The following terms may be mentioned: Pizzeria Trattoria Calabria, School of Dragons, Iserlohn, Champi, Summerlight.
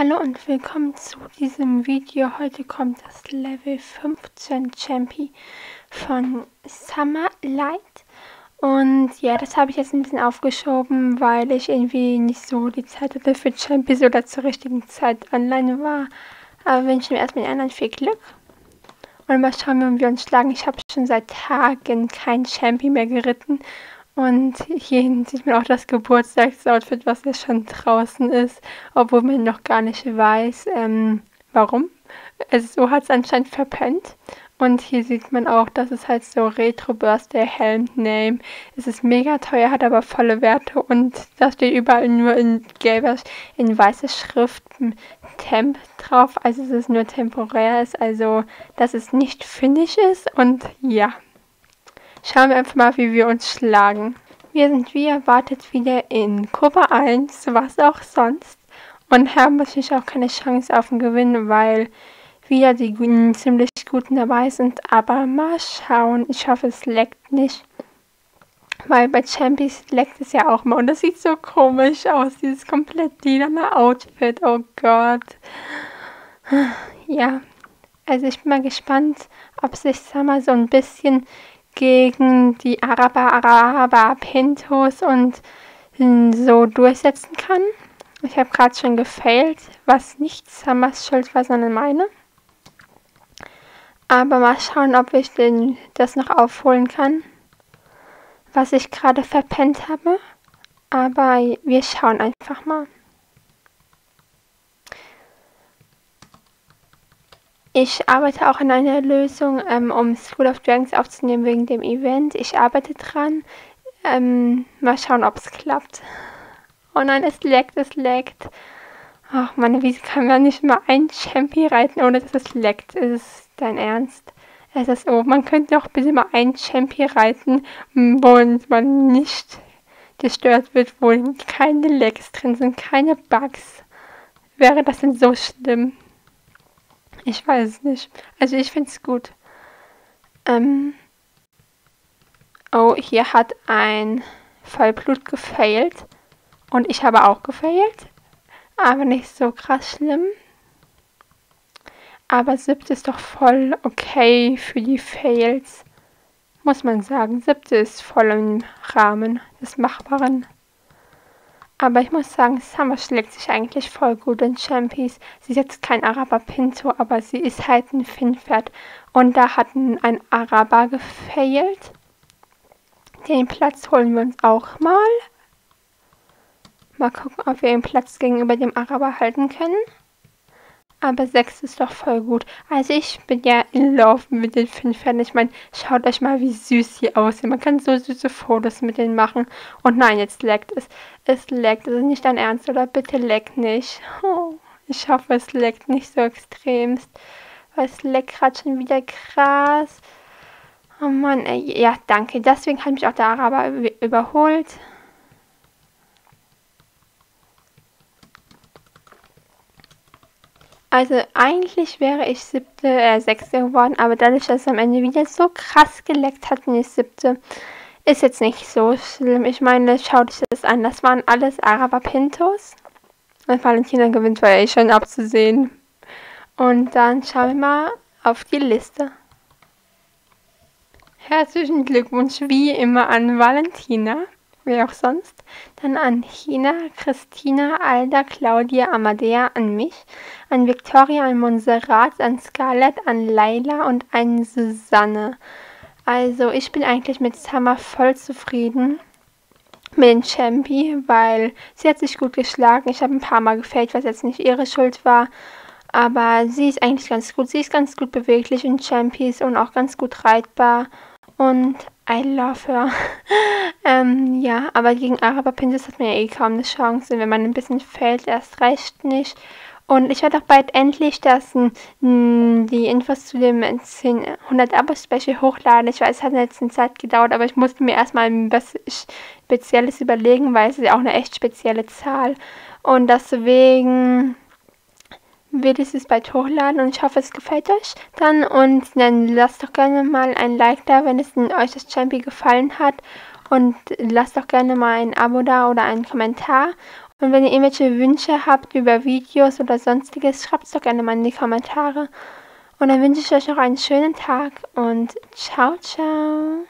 Hallo und willkommen zu diesem Video. Heute kommt das Level 15 Champi von Summerlight. Und ja, das habe ich jetzt ein bisschen aufgeschoben, weil ich irgendwie nicht so die Zeit hatte für Champi, so dass zur richtigen Zeit online war. Aber wünsche mir erstmal den anderen viel Glück. Und mal schauen, wenn wir uns schlagen. Ich habe schon seit Tagen kein Champi mehr geritten. Und hierhin sieht man auch das Geburtstagsoutfit, was ja schon draußen ist, obwohl man noch gar nicht weiß, warum. Also so hat es anscheinend verpennt. Und hier sieht man auch, dass es halt so Retro-Birthday-Helm-Name. Es ist mega teuer, hat aber volle Werte und da steht überall nur in gelber, in weißer Schrift Temp drauf. Also es ist nur temporär, ist also, dass es nicht finish ist und ja. Schauen wir einfach mal, wie wir uns schlagen. Wir sind wie erwartet wieder in Gruppe 1, was auch sonst. Und haben natürlich auch keine Chance auf den Gewinn, weil wieder die ziemlich guten dabei sind. Aber mal schauen, ich hoffe es laggt nicht. Weil bei Champions laggt es ja auch mal. Und das sieht so komisch aus, dieses komplett lilane Outfit, oh Gott. Ja, also ich bin mal gespannt, ob sich Summer so ein bisschen gegen die Araber, Pintos und so durchsetzen kann. Ich habe gerade schon gefailt, was nicht Summers Schuld war, sondern meine. Aber mal schauen, ob ich das noch aufholen kann, was ich gerade verpennt habe. Aber wir schauen einfach mal. Ich arbeite auch an einer Lösung, um School of Dragons aufzunehmen wegen dem Event. Ich arbeite dran. Mal schauen, ob es klappt. Oh nein, es laggt, es laggt. Ach Mann, wieso kann man nicht mal ein Champi reiten, ohne dass es laggt? Ist es dein Ernst? Es ist so, man könnte doch bitte mal ein Champi reiten, wo man nicht gestört wird, wo keine Lags drin sind, keine Bugs. Wäre das denn so schlimm? Ich weiß es nicht. Also ich finde es gut. Oh, hier hat ein Vollblut gefailt. Und ich habe auch gefailt. Aber nicht so krass schlimm. Aber 7. ist doch voll okay für die Fails. Muss man sagen. 7. ist voll im Rahmen des Machbaren. Aber ich muss sagen, Summer schlägt sich eigentlich voll gut in Champions. Sie ist jetzt kein Araber Pinto, aber sie ist halt ein Finnpferd. Und da hat ein Araber gefailt. Den Platz holen wir uns auch mal. Mal gucken, ob wir den Platz gegenüber dem Araber halten können. Aber 6 ist doch voll gut. Also ich bin ja in Love mit den Finnpferden. Ich meine, schaut euch mal, wie süß sie aussehen. Man kann so süße Fotos mit denen machen. Und nein, jetzt laggt es. Es laggt. Es ist nicht dein Ernst, oder? Bitte laggt nicht. Oh, ich hoffe, es laggt nicht so extremst. Weil es laggt gerade schon wieder krass. Oh Mann, ey. Ja, danke. Deswegen hat mich auch der Araber überholt. Also eigentlich wäre ich 6. geworden, aber dadurch, dass es am Ende wieder so krass geleckt hat, bin ich 7. Ist jetzt nicht so schlimm. Ich meine, schaut euch das an. Das waren alles Araber Pintos. Und Valentina gewinnt, war ja schon abzusehen. Und dann schauen wir mal auf die Liste. Herzlichen Glückwunsch wie immer an Valentina. Wer auch sonst. Dann an China, Christina, Alda, Claudia, Amadea, an mich, an Victoria, an Montserrat, an Scarlett, an Laila und an Susanne. Also ich bin eigentlich mit Summer voll zufrieden mit den Champi, weil sie hat sich gut geschlagen. Ich habe ein paar Mal gefailt, was jetzt nicht ihre Schuld war. Aber sie ist eigentlich ganz gut. Sie ist ganz gut beweglich in Champis und auch ganz gut reitbar. Und I love her. Ja, aber gegen Araber Pintos hat man ja eh kaum eine Chance. Wenn man ein bisschen fällt, erst recht nicht. Und ich werde auch bald endlich die Infos zu dem 100 Abo-Special hochladen. Ich weiß, es hat jetzt eine Zeit gedauert, aber ich musste mir erstmal ein Spezielles überlegen, weil es ist ja auch eine echt spezielle Zahl. Und deswegen will ich es bald hochladen und ich hoffe, es gefällt euch dann. Und dann lasst doch gerne mal ein Like da, wenn es euch das Champi gefallen hat. Und lasst doch gerne mal ein Abo da oder einen Kommentar. Und wenn ihr irgendwelche Wünsche habt über Videos oder sonstiges, schreibt es doch gerne mal in die Kommentare. Und dann wünsche ich euch noch einen schönen Tag und ciao, ciao.